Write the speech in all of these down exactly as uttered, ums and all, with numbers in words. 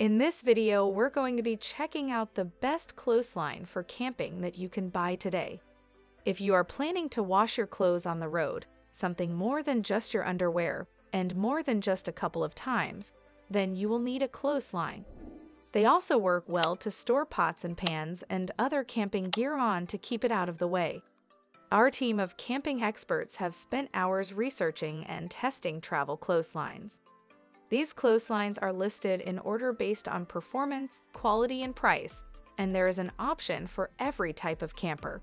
In this video, we're going to be checking out the best clothesline for camping that you can buy today. If you are planning to wash your clothes on the road, something more than just your underwear, and more than just a couple of times, then you will need a clothesline. They also work well to store pots and pans and other camping gear on to keep it out of the way. Our team of camping experts have spent hours researching and testing travel clotheslines. These clotheslines are listed in order based on performance, quality, and price, and there is an option for every type of camper.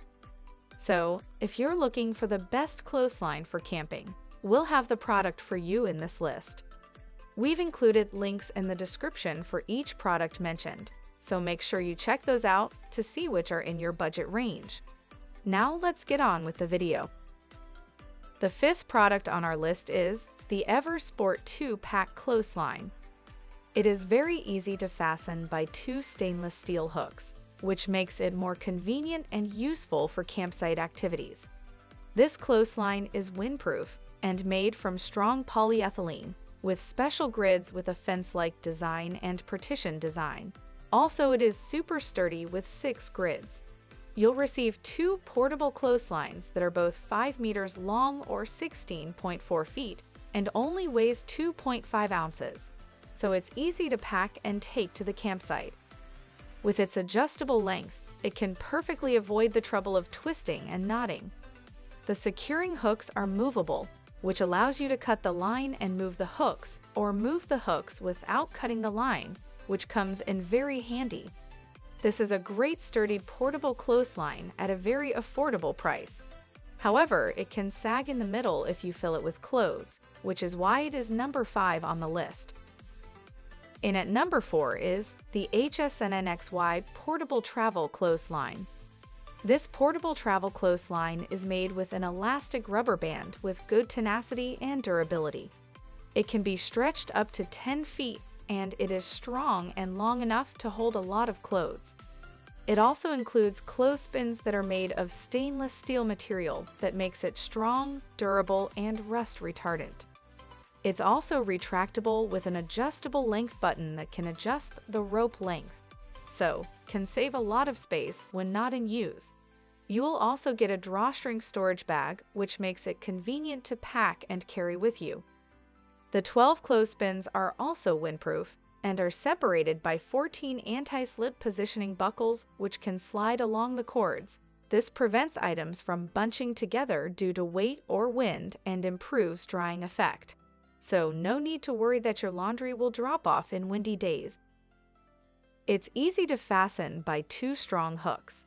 So, if you're looking for the best clothesline for camping, we'll have the product for you in this list. We've included links in the description for each product mentioned, so make sure you check those out to see which are in your budget range. Now let's get on with the video. The fifth product on our list is the EverSport two pack Clothesline. It is very easy to fasten by two stainless steel hooks, which makes it more convenient and useful for campsite activities. This clothesline is windproof and made from strong polyethylene, with special grids with a fence-like design and partition design. Also, it is super sturdy with six grids. You'll receive two portable clotheslines that are both five meters long or sixteen point four feet, and only weighs two point five ounces, so it's easy to pack and take to the campsite. With its adjustable length, it can perfectly avoid the trouble of twisting and knotting. The securing hooks are movable, which allows you to cut the line and move the hooks, or move the hooks without cutting the line, which comes in very handy. This is a great sturdy portable clothesline at a very affordable price. However, it can sag in the middle if you fill it with clothes, which is why it is number five on the list. In at number four is the H S N N X Y Portable Travel Clothesline. This portable travel clothesline is made with an elastic rubber band with good tenacity and durability. It can be stretched up to ten feet, and it is strong and long enough to hold a lot of clothes. It also includes clothespins that are made of stainless steel material that makes it strong, durable, and rust retardant. It's also retractable with an adjustable length button that can adjust the rope length, so can save a lot of space when not in use. You will also get a drawstring storage bag, which makes it convenient to pack and carry with you. The twelve clothespins are also windproof and are separated by fourteen anti-slip positioning buckles, which can slide along the cords. This prevents items from bunching together due to weight or wind and improves drying effect. So no need to worry that your laundry will drop off in windy days. It's easy to fasten by two strong hooks.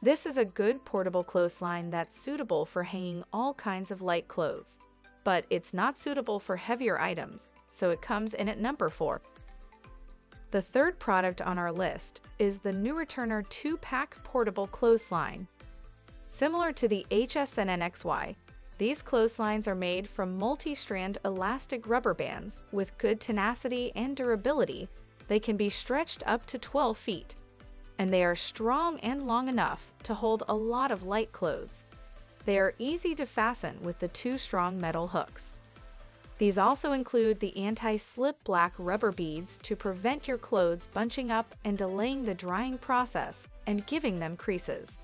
This is a good portable clothesline that's suitable for hanging all kinds of light clothes, but it's not suitable for heavier items, so it comes in at number four. The third product on our list is the Newraturner two pack Portable Clothesline. Similar to the H S N N X Y, these clotheslines are made from multi-strand elastic rubber bands with good tenacity and durability. They can be stretched up to twelve feet, and they are strong and long enough to hold a lot of light clothes. They are easy to fasten with the two strong metal hooks. These also include the anti-slip black rubber beads to prevent your clothes bunching up and delaying the drying process and giving them creases.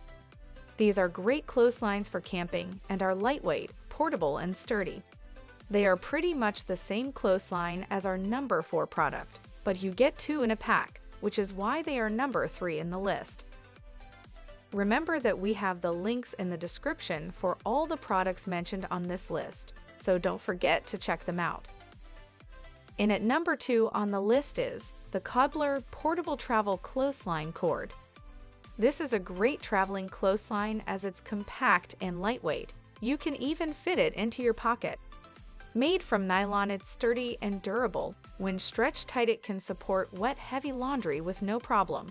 These are great clotheslines for camping and are lightweight, portable, and sturdy. They are pretty much the same clothesline as our number four product, but you get two in a pack, which is why they are number three in the list. Remember that we have the links in the description for all the products mentioned on this list, so don't forget to check them out. In at number two on the list is the Caudblor Portable Travel Clothesline Cord. This is a great traveling clothesline as it's compact and lightweight. You can even fit it into your pocket. Made from nylon, it's sturdy and durable. When stretched tight, it can support wet, heavy laundry with no problem.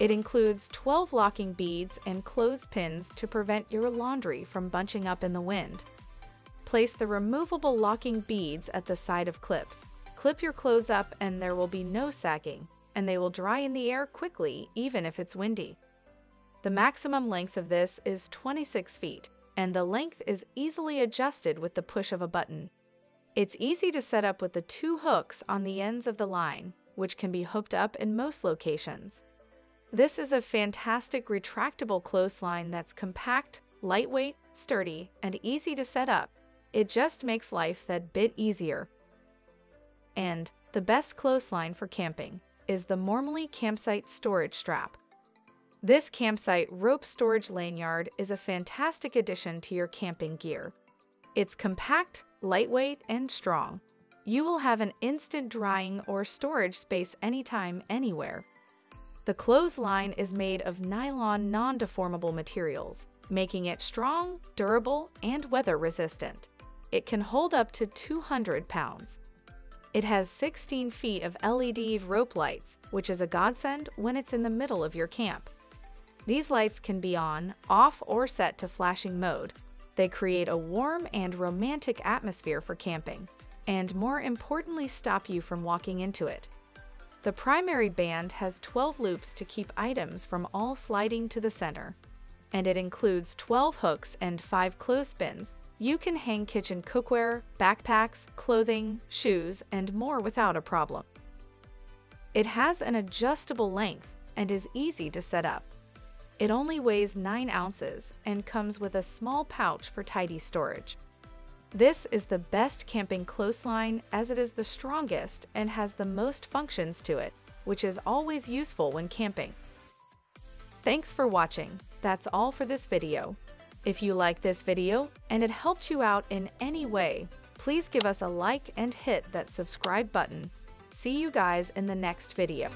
It includes twelve locking beads and clothespins to prevent your laundry from bunching up in the wind. Place the removable locking beads at the side of clips. Clip your clothes up and there will be no sagging, and they will dry in the air quickly even if it's windy. The maximum length of this is twenty-six feet, and the length is easily adjusted with the push of a button. It's easy to set up with the two hooks on the ends of the line, which can be hooked up in most locations. This is a fantastic retractable clothesline that's compact, lightweight, sturdy, and easy to set up. It just makes life that bit easier. And the best clothesline for camping is the Moremili campsite storage strap. This campsite rope storage lanyard is a fantastic addition to your camping gear. It's compact, lightweight, and strong. You will have an instant drying or storage space anytime, anywhere. The clothesline is made of nylon non-deformable materials, making it strong, durable, and weather-resistant. It can hold up to two hundred pounds. It has sixteen feet of L E D rope lights, which is a godsend when it's in the middle of your camp. These lights can be on, off, or set to flashing mode. They create a warm and romantic atmosphere for camping, and more importantly, stop you from walking into it. The primary band has twelve loops to keep items from all sliding to the center, and it includes twelve hooks and five clothespins. You can hang kitchen cookware, backpacks, clothing, shoes, and more without a problem. It has an adjustable length and is easy to set up. It only weighs nine ounces and comes with a small pouch for tidy storage. This is the best camping clothesline as it is the strongest and has the most functions to it, which is always useful when camping. Thanks for watching. That's all for this video. If you like this video and it helped you out in any way, please give us a like and hit that subscribe button. See you guys in the next video.